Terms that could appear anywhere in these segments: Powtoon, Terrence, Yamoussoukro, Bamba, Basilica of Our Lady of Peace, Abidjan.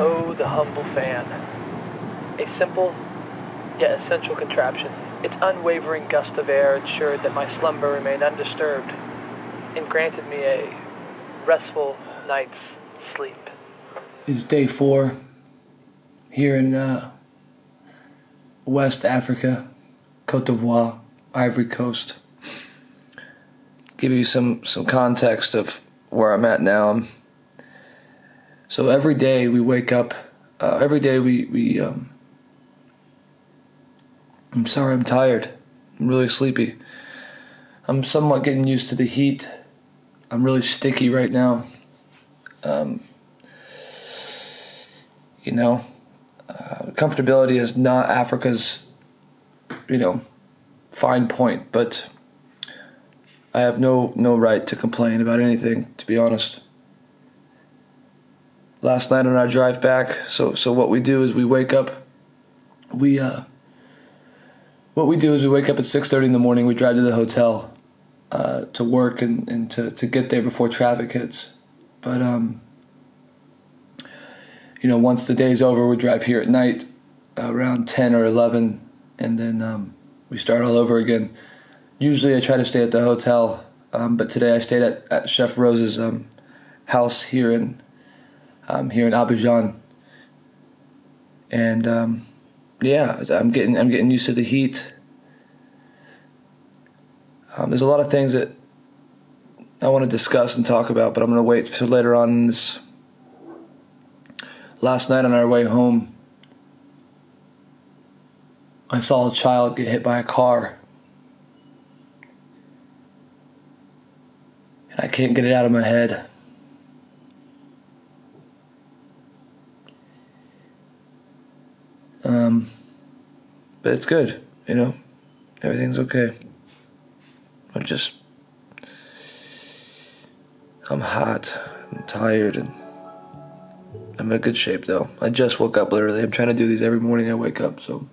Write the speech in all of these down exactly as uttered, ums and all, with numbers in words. Oh, the humble fan. A simple, yet essential contraption. Its unwavering gust of air ensured that my slumber remained undisturbed and granted me a restful night's sleep. It's day four here in uh, West Africa, Côte d'Ivoire, Ivory Coast. Give you some, some context of where I'm at now. I'm, so every day we wake up, uh, every day we... we um, I'm sorry, I'm tired. I'm really sleepy. I'm somewhat getting used to the heat. I'm really sticky right now. Um, you know, uh, comfortability is not Africa's, you know, fine point, but I have no, no right to complain about anything, to be honest. Last night on our drive back, so, so what we do is we wake up, we, uh, What we do is we wake up at six thirty in the morning, we drive to the hotel uh, to work and, and to, to get there before traffic hits. But, um, you know, once the day's over, we drive here at night uh, around ten or eleven, and then um, we start all over again. Usually I try to stay at the hotel, um, but today I stayed at, at Chef Rose's um, house here in, um, here in Abidjan. And... Um, Yeah, I'm getting I'm getting used to the heat. Um, there's a lot of things that I want to discuss and talk about, but I'm going to wait for later on in this. Last night on our way home, I saw a child get hit by a car. And I can't get it out of my head. Um, but it's good, you know, everything's okay. I'm just, I'm hot, I'm tired, and I'm in good shape though. I just woke up literally. I'm trying to do these every morning I wake up, so.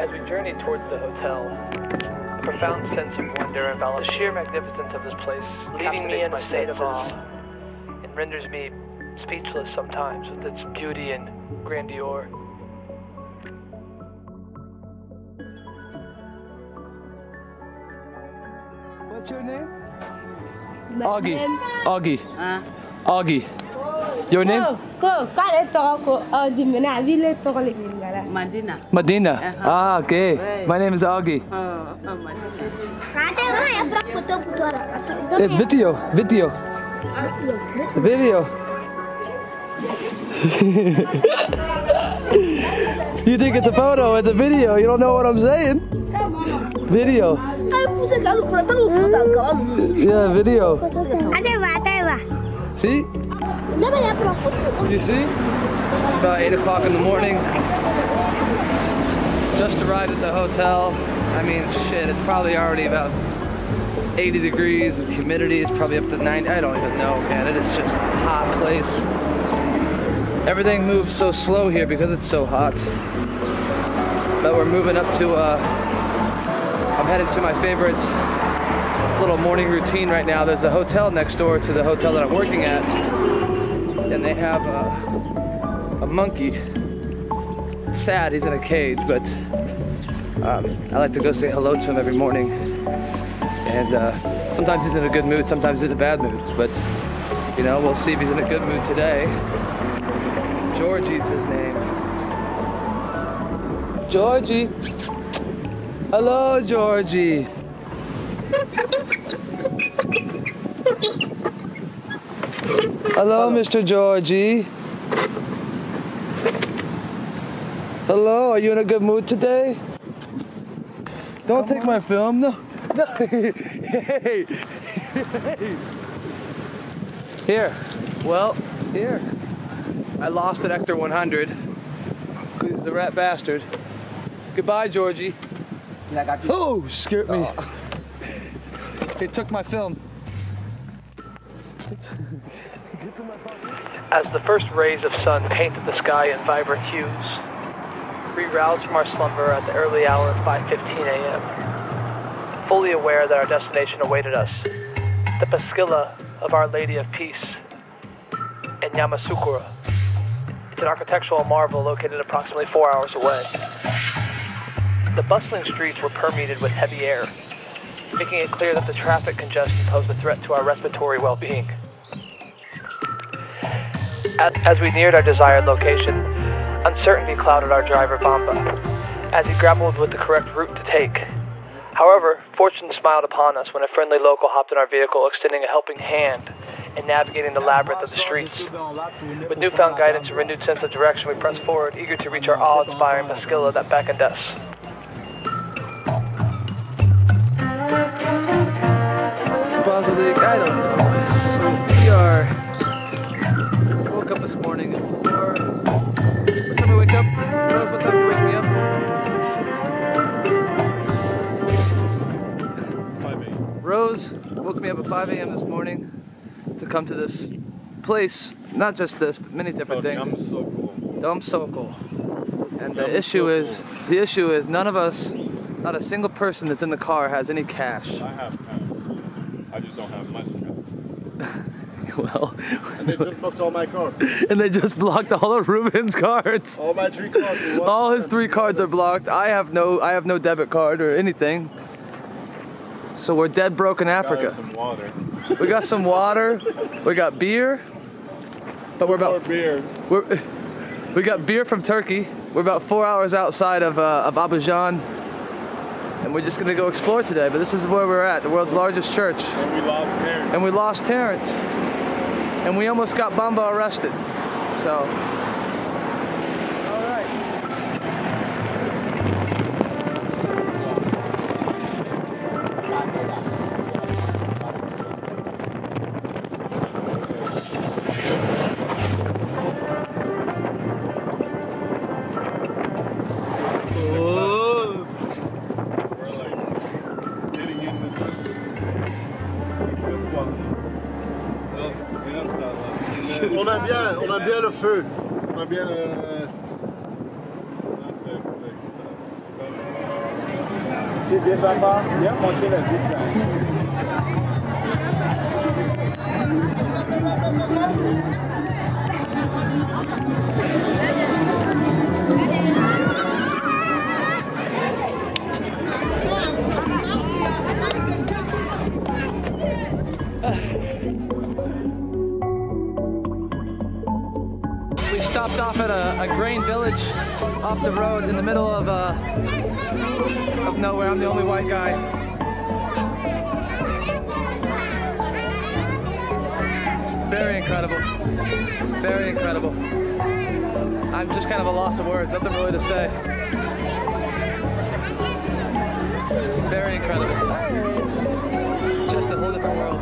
As we journeyed towards the hotel, a profound sense of wonder enveloped the sheer magnificence of this place, leaving me in a state of awe, and renders me speechless sometimes with its beauty and grandeur. What's your name? Augie. Augie. Huh? Augie. Your name? Go. Madina. Madina. Uh -huh. Ah, okay. Right. My name is Augie. Oh, oh, Madina. It's video. Video. Video. You think it's a photo? It's a video. You don't know what I'm saying. Video. Yeah, video. See? You see? It's about eight o'clock in the morning. Just arrived at the hotel. I mean, shit, it's probably already about eighty degrees with humidity. It's probably up to ninety. I don't even know, man. It is just a hot place. Everything moves so slow here because it's so hot. But we're moving up to, uh, I'm headed to my favorite little morning routine right now. There's a hotel next door to the hotel that I'm working at, and they have a, a monkey. It's sad he's in a cage, but um, I like to go say hello to him every morning, and uh, sometimes he's in a good mood, sometimes he's in a bad mood, but you know, we'll see if he's in a good mood today. Georgie's his name. Georgie. Hello, Georgie. Hello, hello, Mister Georgie. Hello, are you in a good mood today? Don't Come take on. my film, no. no. Hey. Hey. Here. Well, here. I lost at Ector one hundred. He's a rat bastard. Goodbye, Georgie. Yeah, I got you. Oh, scared me. Oh. They took my film. pocket. Get to my pocket. As the first rays of sun painted the sky in vibrant hues, we roused from our slumber at the early hour of five fifteen a m, fully aware that our destination awaited us, the Basilica of Our Lady of Peace in Yamoussoukro. It's an architectural marvel located approximately four hours away. The bustling streets were permeated with heavy air, making it clear that the traffic congestion posed a threat to our respiratory well-being. As, as we neared our desired location, uncertainty clouded our driver Bamba, as he grappled with the correct route to take. However, fortune smiled upon us when a friendly local hopped in our vehicle, extending a helping hand in navigating the labyrinth of the streets. With newfound guidance and renewed sense of direction, we pressed forward, eager to reach our awe-inspiring Basilica that beckoned us. I don't know. So we are. I woke up this morning at four. What time do I wake up? Rose, what time do you wake me up? five a m Rose woke me up at five a m this morning to come to this place. Not just this, but many different things. Yamoussoukro. Yamoussoukro. And the issue is, the issue is, none of us, not a single person that's in the car has any cash. I have cash. I just don't have much. Well, and they just fucked all my cards. And they just blocked all of Ruben's cards. All my three cards. All his three cards are blocked. I have no, I have no debit card or anything. So we're dead broke in Africa. Got some water. We got some water. We got beer. But we're about. More beer. We're, we got beer from Turkey. We're about four hours outside of uh, of Abidjan. And we're just going to go explore today, but this is where we're at, the world's largest church. And we lost Terrence. And we lost Terrence. And we almost got Bamba arrested. So, all right. Oh. On a bien, on a bien le feu. On a bien le... C'est bien sympa. Bien monté la ville. Stopped off at a, a grain village off the road in the middle of uh, of nowhere. I'm the only white guy. Very incredible. Very incredible. I'm just kind of a loss of words. Nothing really to say. Very incredible. Just a whole different world.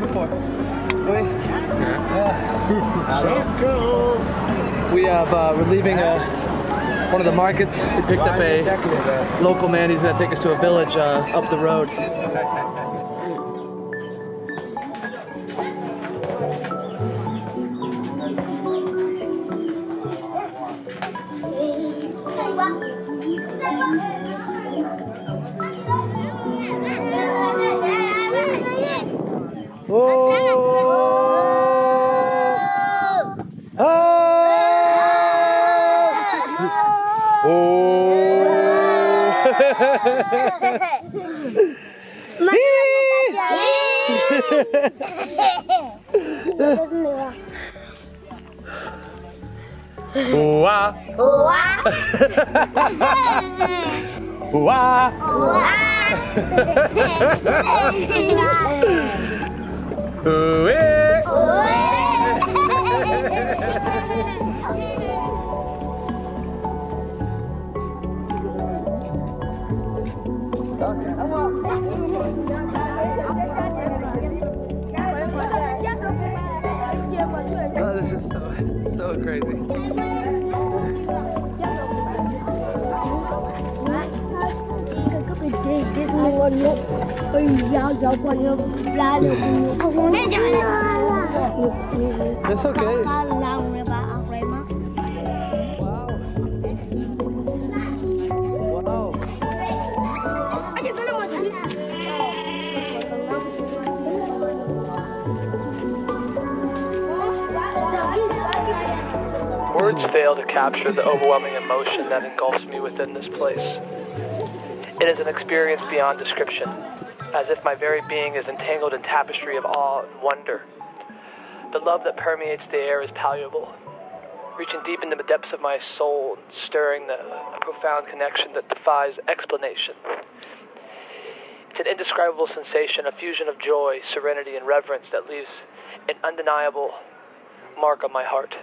Before. We, yeah. so, we have, uh, we're leaving a, one of the markets. We picked up a local man. He's going to take us to a village uh, up the road. Ooh-ah. Ooh-ah. Ooh-ah. Ooh-ah. Ooh-eh. Ooh-eh. Oh, this is so, so crazy. It's okay. Words fail to capture the overwhelming emotion that engulfs me within this place. It is an experience beyond description, as if my very being is entangled in tapestry of awe and wonder. The love that permeates the air is palpable, reaching deep into the depths of my soul and stirring the, a profound connection that defies explanation. It's an indescribable sensation, a fusion of joy, serenity, and reverence that leaves an undeniable mark on my heart.